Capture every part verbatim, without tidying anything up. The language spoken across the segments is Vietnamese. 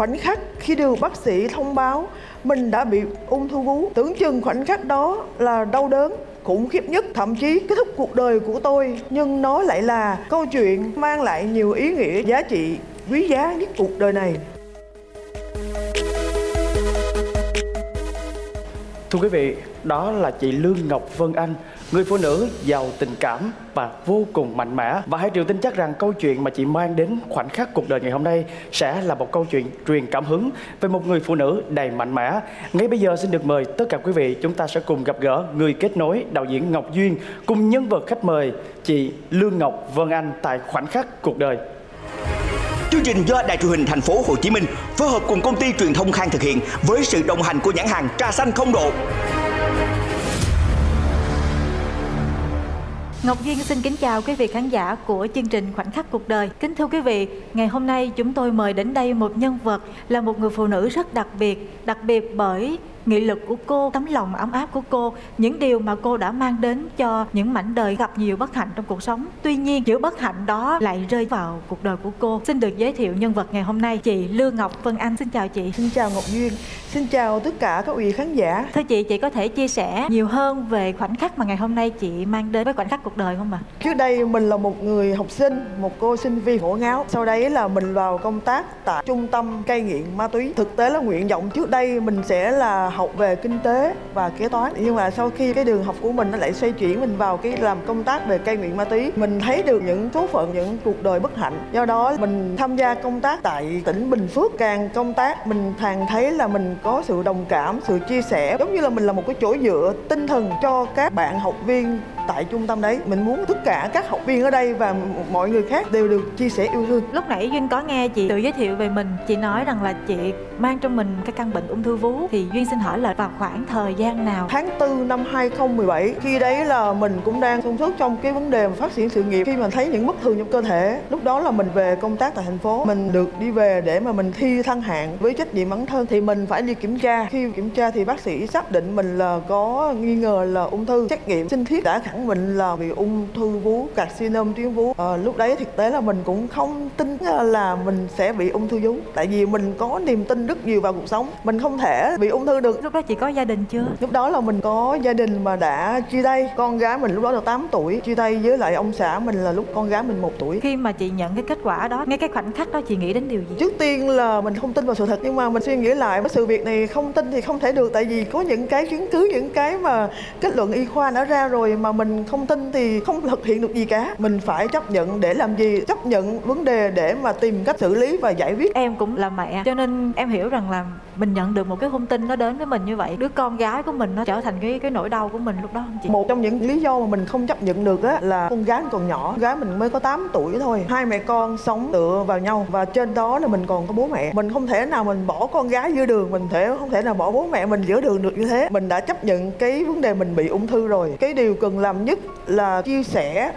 Khoảnh khắc khi được bác sĩ thông báo mình đã bị ung thư vú, tưởng chừng khoảnh khắc đó là đau đớn, khủng khiếp nhất, thậm chí kết thúc cuộc đời của tôi. Nhưng nó lại là câu chuyện mang lại nhiều ý nghĩa, giá trị quý giá nhất cuộc đời này. Thưa quý vị, đó là chị Lương Ngọc Vân Anh, người phụ nữ giàu tình cảm và vô cùng mạnh mẽ. Và hãy Triều tin chắc rằng câu chuyện mà chị mang đến khoảnh khắc cuộc đời ngày hôm nay sẽ là một câu chuyện truyền cảm hứng về một người phụ nữ đầy mạnh mẽ. Ngay bây giờ xin được mời tất cả quý vị, chúng ta sẽ cùng gặp gỡ người kết nối đạo diễn Ngọc Duyên cùng nhân vật khách mời chị Lương Ngọc Vân Anh tại khoảnh khắc cuộc đời. Chương trình do Đài truyền hình Thành phố Hồ Chí Minh phối hợp cùng công ty truyền thông Khang thực hiện với sự đồng hành của nhãn hàng Trà Xanh Không Độ. Ngọc Duyên xin kính chào quý vị khán giả của chương trình Khoảnh khắc cuộc đời. Kính thưa quý vị, ngày hôm nay chúng tôi mời đến đây một nhân vật là một người phụ nữ rất đặc biệt, đặc biệt bởi nghị lực của cô, tấm lòng ấm áp của cô, những điều mà cô đã mang đến cho những mảnh đời gặp nhiều bất hạnh trong cuộc sống. Tuy nhiên, giữa bất hạnh đó lại rơi vào cuộc đời của cô. Xin được giới thiệu nhân vật ngày hôm nay, chị Lương Ngọc Vân Anh. Xin chào chị. Xin chào Ngọc Duyên. Xin chào tất cả các quý khán giả. Thưa chị, chị có thể chia sẻ nhiều hơn về khoảnh khắc mà ngày hôm nay chị mang đến với khoảnh khắc cuộc đời không ạ? Trước đây mình là một người học sinh, một cô sinh viên ngổ ngáo. Sau đấy là mình vào công tác tại trung tâm cai nghiện ma túy. Thực tế là nguyện vọng trước đây mình sẽ là học về kinh tế và kế toán, nhưng mà sau khi cái đường học của mình nó lại xoay chuyển, mình vào cái làm công tác về cai nghiện ma túy, mình thấy được những số phận, những cuộc đời bất hạnh. Do đó mình tham gia công tác tại tỉnh Bình Phước, càng công tác mình càng thấy là mình có sự đồng cảm, sự chia sẻ, giống như là mình là một cái chỗ dựa tinh thần cho các bạn học viên tại trung tâm đấy. Mình muốn tất cả các học viên ở đây và mọi người khác đều được chia sẻ yêu thương. Lúc nãy Duyên có nghe chị tự giới thiệu về mình, chị nói rằng là chị mang trong mình cái căn bệnh ung thư vú, thì Duyên xin hỏi là vào khoảng thời gian nào? Tháng tư năm hai không một bảy, khi đấy là mình cũng đang sung sức trong cái vấn đề phát triển sự nghiệp. Khi mà thấy những bất thường trong cơ thể, lúc đó là mình về công tác tại thành phố, mình được đi về để mà mình thi thăng hạng. Với trách nhiệm bản thân thì mình phải đi kiểm tra. Khi kiểm tra thì bác sĩ xác định mình là có nghi ngờ là ung thư. Xét nghiệm sinh thiết đã khẳng định là bị ung thư vú, carcinom tuyến vú. À, lúc đấy thực tế là mình cũng không tin là mình sẽ bị ung thư vú, tại vì mình có niềm tin rất nhiều vào cuộc sống, mình không thể bị ung thư được. Lúc đó chị có gia đình chưa? Lúc đó là mình có gia đình mà đã chia tay. Con gái mình lúc đó là tám tuổi, chia tay với lại ông xã mình là lúc con gái mình một tuổi. Khi mà chị nhận cái kết quả đó, ngay cái khoảnh khắc đó chị nghĩ đến điều gì? Trước tiên là mình không tin vào sự thật, nhưng mà mình suy nghĩ lại với sự việc này, không tin thì không thể được, tại vì có những cái chứng cứ, những cái mà kết luận y khoa đã ra rồi mà mình không tin thì không thực hiện được gì cả. Mình phải chấp nhận để làm gì? Chấp nhận vấn đề để mà tìm cách xử lý và giải quyết. Em cũng là mẹ cho nên em hiểu rằng là mình nhận được một cái thông tin nó đến với mình như vậy, đứa con gái của mình nó trở thành cái cái nỗi đau của mình lúc đó không chị? Một trong những lý do mà mình không chấp nhận được á là con gái còn nhỏ, con gái mình mới có tám tuổi thôi, hai mẹ con sống tựa vào nhau và trên đó là mình còn có bố mẹ. Mình không thể nào mình bỏ con gái giữa đường, mình thể không thể nào bỏ bố mẹ mình giữa đường được như thế. Mình đã chấp nhận cái vấn đề mình bị ung thư rồi. Cái điều cần làm nhất là chia sẻ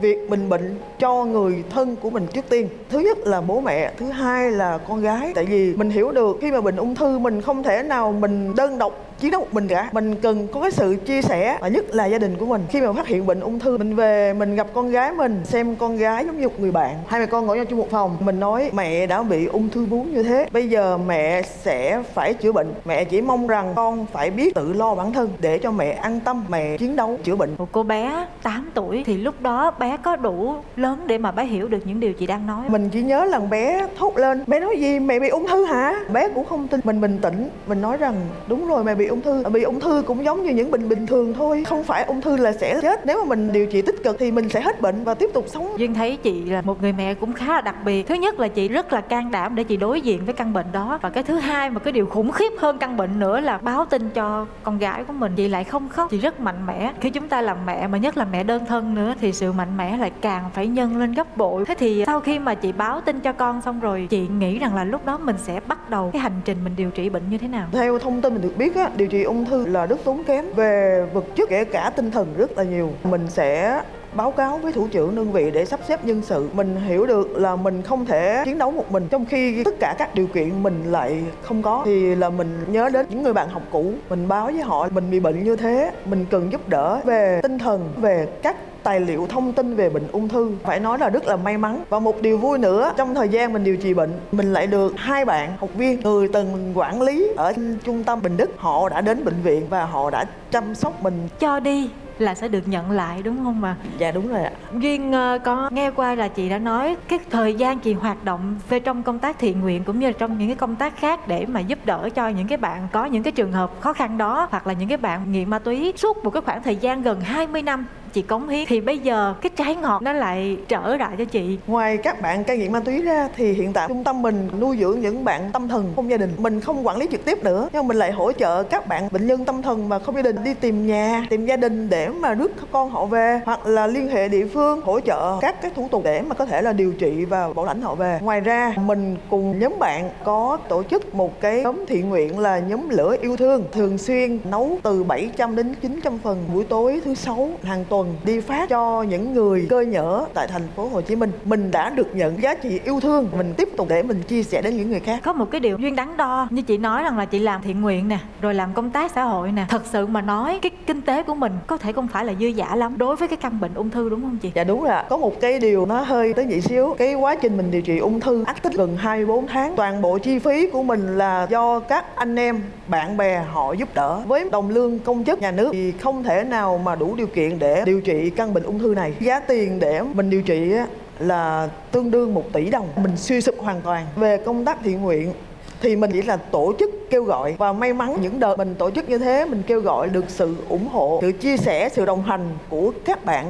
việc mình bệnh cho người thân của mình trước tiên. Thứ nhất là bố mẹ, thứ hai là con gái. Tại vì mình hiểu được khi mà bệnh ung thư mình không thể nào mình đơn độc chiến đấu một mình cả. Mình cần có cái sự chia sẻ, và nhất là gia đình của mình. Khi mà phát hiện bệnh ung thư, mình về mình gặp con gái mình, xem con gái giống như một người bạn. Hai mẹ con ngồi nhau chung một phòng, mình nói mẹ đã bị ung thư vú như thế, bây giờ mẹ sẽ phải chữa bệnh. Mẹ chỉ mong rằng con phải biết tự lo bản thân để cho mẹ an tâm, mẹ chiến đấu chữa bệnh. Một cô bé tám tuổi thì lúc đó bé có đủ lớn để mà bé hiểu được những điều chị đang nói. Mình chỉ nhớ lần bé thốt lên, bé nói gì? Mẹ bị ung thư hả? Bé cũng không tin. Mình bình tĩnh, mình nói rằng đúng rồi, mẹ bị ung thư. Bị ung thư cũng giống như những bệnh bình thường thôi, không phải ung thư là sẽ chết. Nếu mà mình điều trị tích cực thì mình sẽ hết bệnh và tiếp tục sống. Duyên thấy chị là một người mẹ cũng khá là đặc biệt. Thứ nhất là chị rất là can đảm để chị đối diện với căn bệnh đó, và cái thứ hai mà cái điều khủng khiếp hơn căn bệnh nữa là báo tin cho con gái của mình. Chị lại không khóc, chị rất mạnh mẽ. Khi chúng ta làm mẹ, mà nhất là mẹ đơn thân nữa, thì sự mạnh mẹ lại càng phải nhân lên gấp bội. Thế thì sau khi mà chị báo tin cho con xong rồi, chị nghĩ rằng là lúc đó mình sẽ bắt đầu cái hành trình mình điều trị bệnh như thế nào? Theo thông tin mình được biết á, điều trị ung thư là rất tốn kém về vật chất kể cả tinh thần rất là nhiều. Mình sẽ báo cáo với thủ trưởng đơn vị để sắp xếp nhân sự. Mình hiểu được là mình không thể chiến đấu một mình, trong khi tất cả các điều kiện mình lại không có. Thì là mình nhớ đến những người bạn học cũ, mình báo với họ mình bị bệnh như thế, mình cần giúp đỡ về tinh thần, về các tài liệu thông tin về bệnh ung thư. Phải nói là rất là may mắn. Và một điều vui nữa, trong thời gian mình điều trị bệnh, mình lại được hai bạn học viên, người từng quản lý ở trung tâm Bình Đức, họ đã đến bệnh viện và họ đã chăm sóc mình. Cho đi là sẽ được nhận lại, đúng không mà? Dạ đúng rồi ạ. Duyên có nghe qua là chị đã nói cái thời gian chị hoạt động về trong công tác thiện nguyện cũng như là trong những cái công tác khác để mà giúp đỡ cho những cái bạn có những cái trường hợp khó khăn đó, hoặc là những cái bạn nghiện ma túy. Suốt một cái khoảng thời gian gần hai mươi năm chị cống hiến, thì bây giờ cái trái ngọt nó lại trở lại cho chị. Ngoài các bạn cai nghiện ma túy ra thì hiện tại trung tâm mình nuôi dưỡng những bạn tâm thần không gia đình. Mình không quản lý trực tiếp nữa, nhưng mình lại hỗ trợ các bạn bệnh nhân tâm thần mà không gia đình đi tìm nhà, tìm gia đình để mà rước con họ về, hoặc là liên hệ địa phương hỗ trợ các cái thủ tục để mà có thể là điều trị và bảo lãnh họ về. Ngoài ra mình cùng nhóm bạn có tổ chức một cái nhóm thiện nguyện là nhóm lửa yêu thương, thường xuyên nấu từ bảy trăm đến chín trăm phần buổi tối thứ sáu hàng tuần, đi phát cho những người cơ nhỡ tại thành phố Hồ Chí Minh. Mình đã được nhận giá trị yêu thương, mình tiếp tục để mình chia sẻ đến những người khác. Có một cái điều Duyên đắn đo, như chị nói rằng là chị làm thiện nguyện nè, rồi làm công tác xã hội nè. Thật sự mà nói, cái kinh tế của mình có thể không phải là dư dả lắm đối với cái căn bệnh ung thư, đúng không chị? Dạ đúng rồi. Có một cái điều nó hơi tới nhị xíu, cái quá trình mình điều trị ung thư ác tính gần hai mươi bốn tháng, toàn bộ chi phí của mình là do các anh em bạn bè họ giúp đỡ. Với đồng lương công chức nhà nước thì không thể nào mà đủ điều kiện để điều trị căn bệnh ung thư này. Giá tiền để mình điều trị là tương đương một tỷ đồng. Mình suy sụp hoàn toàn. Về công tác thiện nguyện thì mình chỉ là tổ chức kêu gọi, và may mắn những đợt mình tổ chức như thế, mình kêu gọi được sự ủng hộ, sự chia sẻ, sự đồng hành của các bạn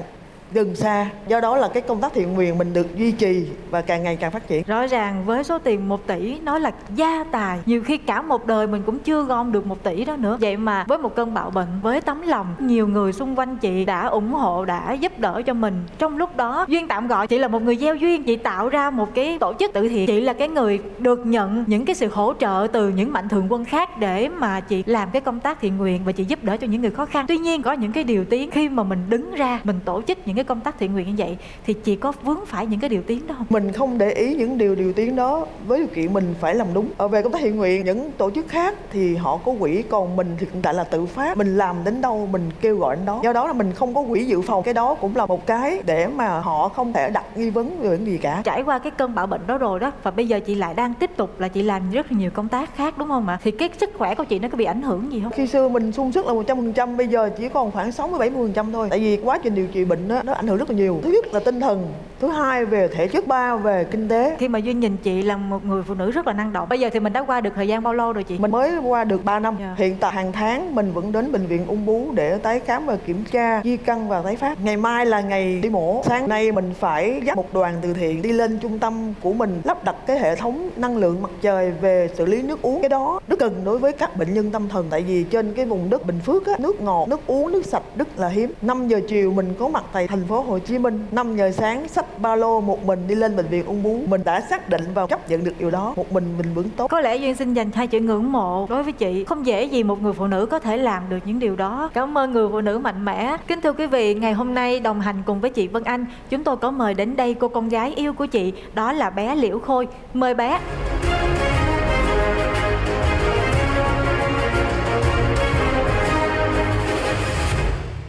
gần xa. Do đó là cái công tác thiện nguyện mình được duy trì và càng ngày càng phát triển. Rõ ràng với số tiền một tỷ, nói là gia tài, nhiều khi cả một đời mình cũng chưa gom được một tỷ đó nữa. Vậy mà với một cơn bạo bệnh, với tấm lòng nhiều người xung quanh chị đã ủng hộ, đã giúp đỡ cho mình. Trong lúc đó Duyên tạm gọi chị là một người gieo duyên. Chị tạo ra một cái tổ chức tự thiện. Chị là cái người được nhận những cái sự hỗ trợ từ những mạnh thường quân khác để mà chị làm cái công tác thiện nguyện và chị giúp đỡ cho những người khó khăn. Tuy nhiên có những cái điều tiếng khi mà mình đứng ra mình tổ chức những cái công tác thiện nguyện như vậy, thì chị có vướng phải những cái điều tiếng đó không? Mình không để ý những điều điều tiếng đó, với điều kiện mình phải làm đúng. Ở về công tác thiện nguyện, những tổ chức khác thì họ có quỹ, còn mình thì hiện tại là tự phát, mình làm đến đâu mình kêu gọi đến đó. Do đó là mình không có quỹ dự phòng, cái đó cũng là một cái để mà họ không thể đặt nghi vấn về những gì cả. Trải qua cái cơn bão bệnh đó rồi đó, và bây giờ chị lại đang tiếp tục là chị làm rất là nhiều công tác khác, đúng không ạ? Thì cái sức khỏe của chị nó có bị ảnh hưởng gì không? Khi xưa mình sung sức là một trăm phần trăm, bây giờ chỉ còn khoảng sáu mươi bảy mươi phần trăm thôi. Tại vì quá trình điều trị bệnh đó, nó ảnh hưởng rất là nhiều. Thứ nhất là tinh thần, thứ hai về thể chất, ba về kinh tế. Khi mà Duyên nhìn chị là một người phụ nữ rất là năng động. Bây giờ thì mình đã qua được thời gian bao lâu rồi chị? Mình mới qua được ba năm. Yeah. Hiện tại hàng tháng mình vẫn đến bệnh viện ung bướu để tái khám và kiểm tra di căn và tái phát. Ngày mai là ngày đi mổ. Sáng nay mình phải dắt một đoàn từ thiện đi lên trung tâm của mình lắp đặt cái hệ thống năng lượng mặt trời về xử lý nước uống. Cái đó rất cần đối với các bệnh nhân tâm thần, tại vì trên cái vùng đất Bình Phước á, nước ngọt, nước uống, nước sạch rất là hiếm. năm giờ chiều mình có mặt tại thành phố Hồ Chí Minh, năm giờ sáng xách ba lô một mình đi lên bệnh viện ung bướu. Mình đã xác định và chấp nhận được điều đó, một mình mình vẫn tốt. Có lẽ Duyên xin dành hai chữ ngưỡng mộ đối với chị. Không dễ gì một người phụ nữ có thể làm được những điều đó. Cảm ơn người phụ nữ mạnh mẽ. Kính thưa quý vị, ngày hôm nay đồng hành cùng với chị Vân Anh, chúng tôi có mời đến đây cô con gái yêu của chị, đó là bé Liễu Khôi. Mời bé.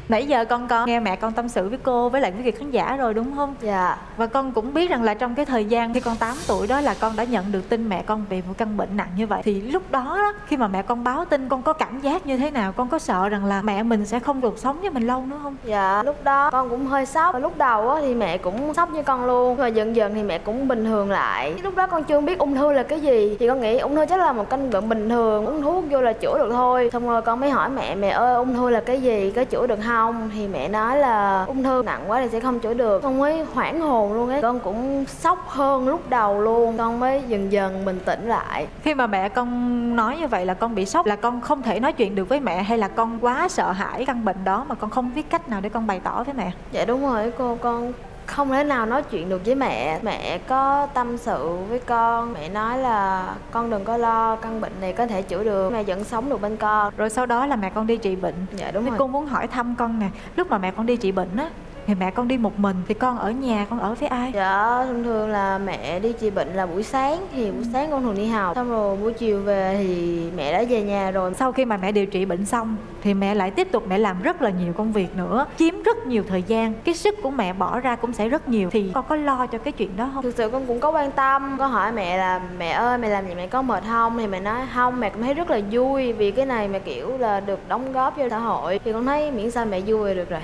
Nãy giờ con con nghe mẹ con tâm sự với cô với lại quý vị khán giả rồi đúng không? Dạ. Và con cũng biết rằng là trong cái thời gian khi con tám tuổi đó là con đã nhận được tin mẹ con bị một căn bệnh nặng như vậy. Thì lúc đó, đó khi mà mẹ con báo tin, con có cảm giác như thế nào? Con có sợ rằng là mẹ mình sẽ không được sống với mình lâu nữa không? Dạ, lúc đó con cũng hơi sốc. Và lúc đầu á, thì mẹ cũng sốc như con luôn. Và dần dần thì mẹ cũng bình thường lại. Lúc đó con chưa biết ung thư là cái gì. Thì con nghĩ ung thư chắc là một căn bệnh bình thường, uống thuốc vô là chữa được thôi. Xong rồi con mới hỏi mẹ, mẹ ơi ung thư là cái gì, có chữa được không? Không, thì mẹ nói là ung thư nặng quá thì sẽ không chữa được. Con mới hoảng hồn luôn ấy. Con cũng sốc hơn lúc đầu luôn. Con mới dần dần bình tĩnh lại. Khi mà mẹ con nói như vậy là con bị sốc, là con không thể nói chuyện được với mẹ, hay là con quá sợ hãi căn bệnh đó mà con không biết cách nào để con bày tỏ với mẹ? Dạ đúng rồi cô, con không thể nào nói chuyện được với mẹ. Mẹ có tâm sự với con, mẹ nói là con đừng có lo, căn bệnh này có thể chữa được, mẹ vẫn sống được bên con. Rồi sau đó là mẹ con đi trị bệnh. Dạ đúng rồi. Cô muốn hỏi thăm con nè, lúc mà mẹ con đi trị bệnh á, thì mẹ con đi một mình, thì con ở nhà con ở với ai? Dạ thông thường là mẹ đi trị bệnh là buổi sáng, thì buổi sáng con thường đi học, xong rồi buổi chiều về thì mẹ đã về nhà rồi. Sau khi mà mẹ điều trị bệnh xong thì mẹ lại tiếp tục mẹ làm rất là nhiều công việc nữa, chiếm rất nhiều thời gian, cái sức của mẹ bỏ ra cũng sẽ rất nhiều, thì con có lo cho cái chuyện đó không? Thực sự con cũng có quan tâm, con hỏi mẹ là mẹ ơi mẹ làm gì mẹ có mệt không, thì mẹ nói không, mẹ cũng thấy rất là vui vì cái này mẹ kiểu là được đóng góp cho xã hội, thì con thấy miễn sao mẹ vui là được rồi.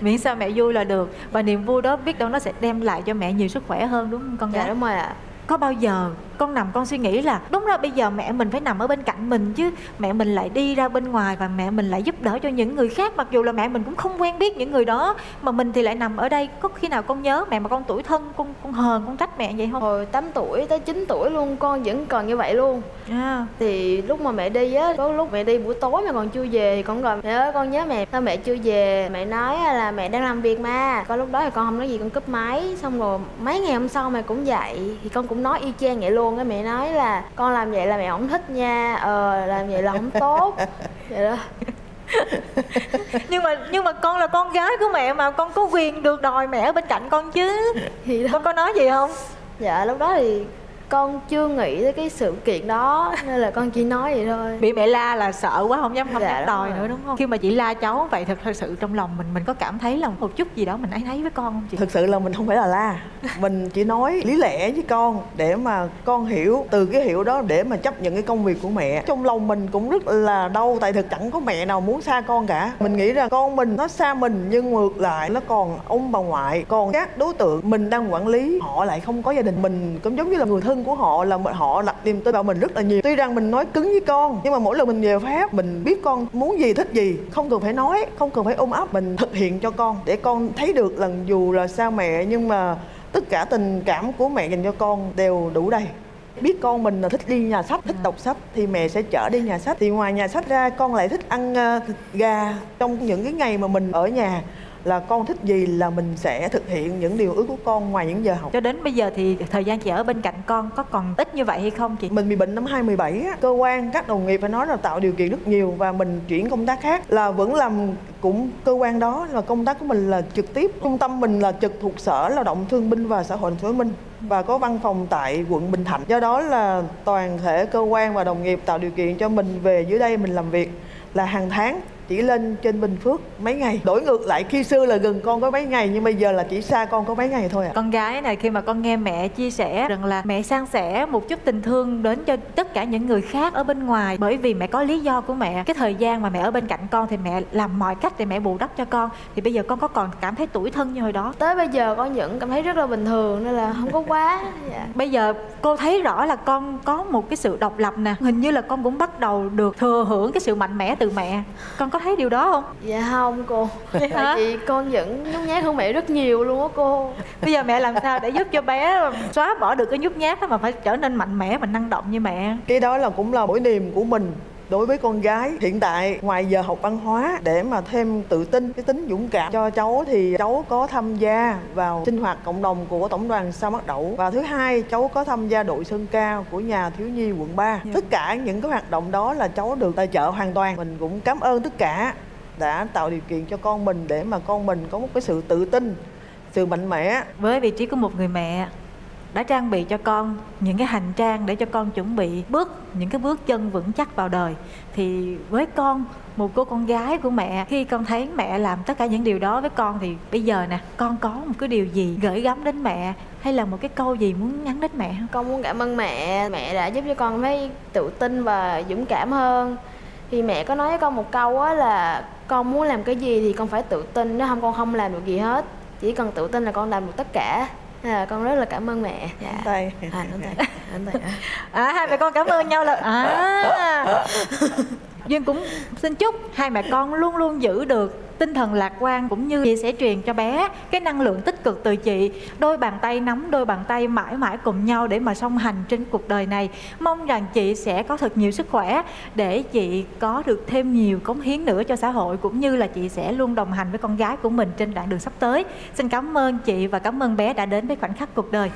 Miễn sao mẹ vui là được, và niềm vui đó biết đâu nó sẽ đem lại cho mẹ nhiều sức khỏe hơn, đúng không con gái? Dạ đúng rồi ạ. Có bao giờ con nằm con suy nghĩ là đúng ra bây giờ mẹ mình phải nằm ở bên cạnh mình chứ, mẹ mình lại đi ra bên ngoài và mẹ mình lại giúp đỡ cho những người khác, mặc dù là mẹ mình cũng không quen biết những người đó, mà mình thì lại nằm ở đây. Có khi nào con nhớ mẹ mà con tủi thân, con con hờn, con trách mẹ vậy không? Hồi tám tuổi tới chín tuổi luôn con vẫn còn như vậy luôn. À. Thì lúc mà mẹ đi á, có lúc mẹ đi buổi tối mà còn chưa về thì con gọi mẹ ơi con nhớ mẹ, sao mẹ chưa về? Mẹ nói là mẹ đang làm việc mà. Con lúc đó thì con không nói gì, con cúp máy, xong rồi mấy ngày hôm sau mẹ cũng vậy, thì con cũng nói y chang vậy luôn. Cái mẹ nói là con làm vậy là mẹ không thích nha, ờ làm vậy là không tốt vậy đó. nhưng mà nhưng mà con là con gái của mẹ mà, con có quyền được đòi mẹ ở bên cạnh con chứ. Con có nói gì không? Dạ lúc đó thì con chưa nghĩ tới cái sự kiện đó nên là con chỉ nói vậy thôi. Bị mẹ la là sợ quá không dám không dạ, dám đòi nữa đúng không? Khi mà chị la cháu vậy thật sự trong lòng mình mình có cảm thấy là một chút gì đó mình ấy thấy với con không chị? Thực sự là mình không phải là la, mình chỉ nói lý lẽ với con để mà con hiểu, từ cái hiểu đó để mà chấp nhận cái công việc của mẹ. Trong lòng mình cũng rất là đau, tại thực chẳng có mẹ nào muốn xa con cả. Mình nghĩ rằng con mình nó xa mình, nhưng ngược lại nó còn ông bà ngoại, còn các đối tượng mình đang quản lý, họ lại không có gia đình, mình cũng giống như là người thân của họ, là họ đặt niềm tin vào mình rất là nhiều. Tuy rằng mình nói cứng với con, nhưng mà mỗi lần mình về Pháp mình biết con muốn gì, thích gì, không cần phải nói, không cần phải ôm ấp, mình thực hiện cho con để con thấy được là dù là xa mẹ nhưng mà tất cả tình cảm của mẹ dành cho con đều đủ đầy. Biết con mình là thích đi nhà sách, thích đọc sách thì mẹ sẽ chở đi nhà sách, thì ngoài nhà sách ra con lại thích ăn thịt gà. Trong những cái ngày mà mình ở nhà là con thích gì là mình sẽ thực hiện những điều ước của con ngoài những giờ học. Cho đến bây giờ thì thời gian chị ở bên cạnh con có còn ít như vậy hay không chị? Mình bị bệnh năm hai không một bảy, cơ quan các đồng nghiệp phải nói là tạo điều kiện rất nhiều, và mình chuyển công tác khác là vẫn làm cũng cơ quan đó, là công tác của mình là trực tiếp. Trung tâm mình là trực thuộc Sở Lao động Thương binh và Xã hội Thành phố Hồ Chí Minh và có văn phòng tại quận Bình Thạnh. Do đó là toàn thể cơ quan và đồng nghiệp tạo điều kiện cho mình về dưới đây mình làm việc, là hàng tháng chỉ lên trên Bình Phước mấy ngày. Đổi ngược lại khi xưa là gần con có mấy ngày, nhưng bây giờ là chỉ xa con có mấy ngày thôi ạ. À. Con gái này khi mà con nghe mẹ chia sẻ rằng là mẹ san sẻ một chút tình thương đến cho tất cả những người khác ở bên ngoài, bởi vì mẹ có lý do của mẹ, cái thời gian mà mẹ ở bên cạnh con thì mẹ làm mọi cách để mẹ bù đắp cho con, thì bây giờ con có còn cảm thấy tủi thân như hồi đó? Tới bây giờ con vẫn cảm thấy rất là bình thường nên là không có quá. Dạ. Bây giờ cô thấy rõ là con có một cái sự độc lập nè, hình như là con cũng bắt đầu được thừa hưởng cái sự mạnh mẽ từ mẹ. Con có thấy điều đó không? Dạ không cô. Tại vì con vẫn nhút nhát hơn mẹ rất nhiều luôn á cô. Bây giờ mẹ làm sao để giúp cho bé xóa bỏ được cái nhút nhát đó mà phải trở nên mạnh mẽ và năng động như mẹ? Cái đó là cũng là nỗi niềm của mình đối với con gái. Hiện tại ngoài giờ học văn hóa để mà thêm tự tin, cái tính dũng cảm cho cháu, thì cháu có tham gia vào sinh hoạt cộng đồng của Tổng đoàn Sao Mắc Đậu, và thứ hai cháu có tham gia đội sơn ca của nhà thiếu nhi quận ba. Tất cả những cái hoạt động đó là cháu được tài trợ hoàn toàn. Mình cũng cảm ơn tất cả đã tạo điều kiện cho con mình để mà con mình có một cái sự tự tin, sự mạnh mẽ. Với vị trí của một người mẹ đã trang bị cho con những cái hành trang để cho con chuẩn bị bước những cái bước chân vững chắc vào đời, thì với con, một cô con gái của mẹ, khi con thấy mẹ làm tất cả những điều đó với con thì bây giờ nè, con có một cái điều gì gửi gắm đến mẹ hay là một cái câu gì muốn nhắn đến mẹ không? Con muốn cảm ơn mẹ, mẹ đã giúp cho con thấy tự tin và dũng cảm hơn. Thì mẹ có nói với con một câu á là con muốn làm cái gì thì con phải tự tin, nếu không con không làm được gì hết, chỉ cần tự tin là con làm được tất cả. À, con rất là cảm ơn mẹ. Dạ. Tay. À, à, hai mẹ con cảm ơn nhau là à. Duyên cũng xin chúc hai mẹ con luôn luôn giữ được tinh thần lạc quan, cũng như chị sẽ truyền cho bé cái năng lượng tích cực từ chị. Đôi bàn tay nắm đôi bàn tay mãi mãi cùng nhau để mà song hành trên cuộc đời này. Mong rằng chị sẽ có thật nhiều sức khỏe để chị có được thêm nhiều cống hiến nữa cho xã hội, cũng như là chị sẽ luôn đồng hành với con gái của mình trên đoạn đường sắp tới. Xin cảm ơn chị và cảm ơn bé đã đến với Khoảnh Khắc Cuộc Đời.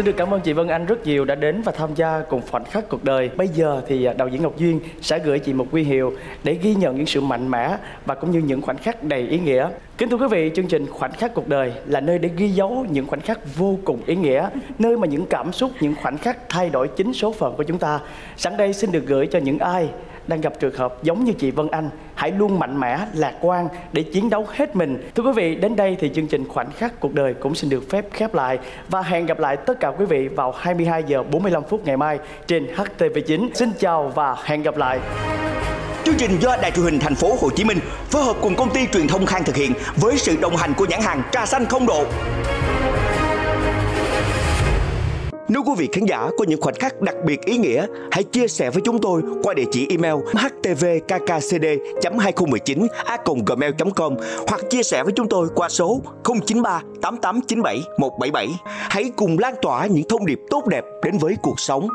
Xin được cảm ơn chị Vân Anh rất nhiều đã đến và tham gia cùng Khoảnh Khắc Cuộc Đời. Bây giờ thì đạo diễn Ngọc Duyên sẽ gửi chị một huy hiệu để ghi nhận những sự mạnh mẽ và cũng như những khoảnh khắc đầy ý nghĩa. Kính thưa quý vị, chương trình Khoảnh Khắc Cuộc Đời là nơi để ghi dấu những khoảnh khắc vô cùng ý nghĩa, nơi mà những cảm xúc, những khoảnh khắc thay đổi chính số phận của chúng ta. Sáng đây xin được gửi cho những ai đang gặp trường hợp giống như chị Vân Anh, hãy luôn mạnh mẽ, lạc quan để chiến đấu hết mình. Thưa quý vị, đến đây thì chương trình Khoảnh Khắc Cuộc Đời cũng xin được phép khép lại và hẹn gặp lại tất cả quý vị vào hai mươi hai giờ bốn mươi lăm phút ngày mai trên H T V chín. Xin chào và hẹn gặp lại. Chương trình do Đài Truyền hình Thành phố Hồ Chí Minh phối hợp cùng Công ty Truyền thông Khang thực hiện với sự đồng hành của nhãn hàng Trà Xanh Không Độ. Nếu quý vị khán giả có những khoảnh khắc đặc biệt ý nghĩa, hãy chia sẻ với chúng tôi qua địa chỉ email h t v k k c d hai không một chín a còng gmail chấm com hoặc chia sẻ với chúng tôi qua số không chín ba tám tám chín bảy một bảy bảy. Hãy cùng lan tỏa những thông điệp tốt đẹp đến với cuộc sống.